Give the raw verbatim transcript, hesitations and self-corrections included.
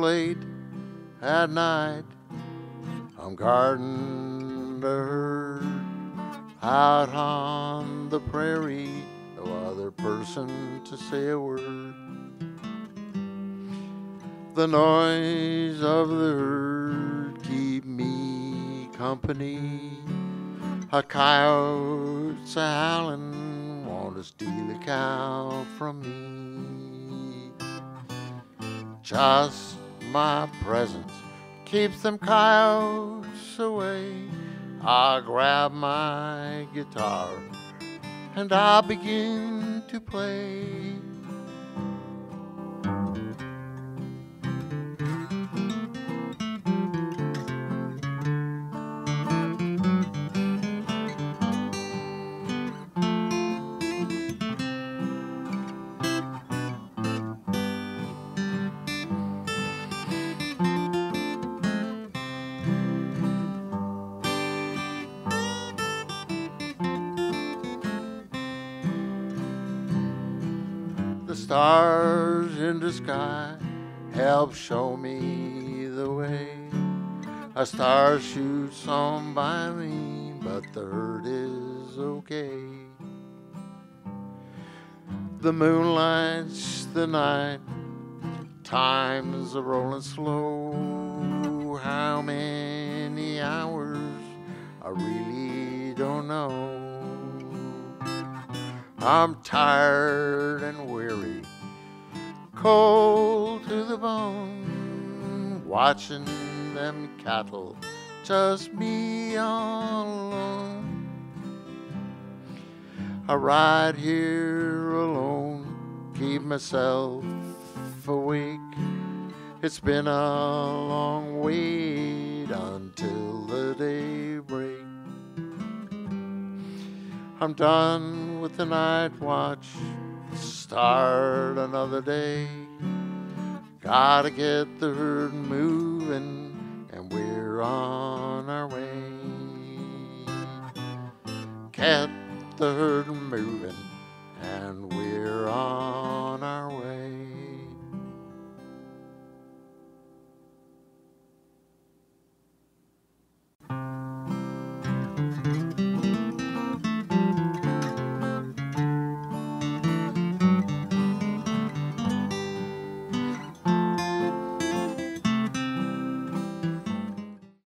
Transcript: late at night, I'm guarding the herd out on the prairie, no other person to say a word. The noise of the herd keep me company, a coyote's a howling, want to steal a cow from me. Just my presence keeps them coyotes away. I grab my guitar and I begin to play. The stars in the sky help show me the way. A star shoots on by me, but the herd is okay. The moon lights the night, time's a rolling slow. How many hours? I really don't know. I'm tired and weary, cold to the bone, watching them cattle, just me all alone. I ride here alone, keep myself awake. It's been a long wait until the daybreak. I'm done with the night watch, start another day. Gotta get the herd moving, and we're on our way. Get the herd moving, and we're on our way.